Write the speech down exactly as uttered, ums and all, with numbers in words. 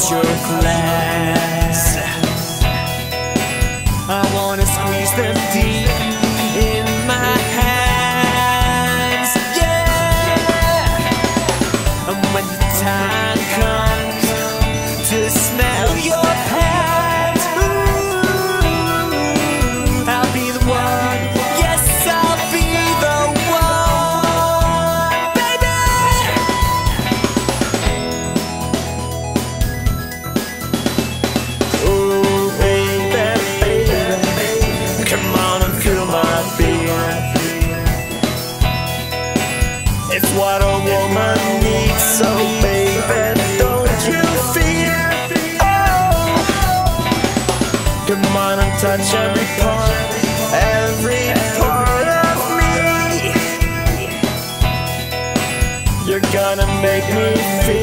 about your class. I wanna squeeze them deep in my hands, yeah. And when the time comes to smell your pants, ooh, I'll be the one. Yes, I'll be the one, baby. Oh, baby, baby, come on and fill my beer. It's what a woman needs, so touch every part, every part of me. You're gonna make me feel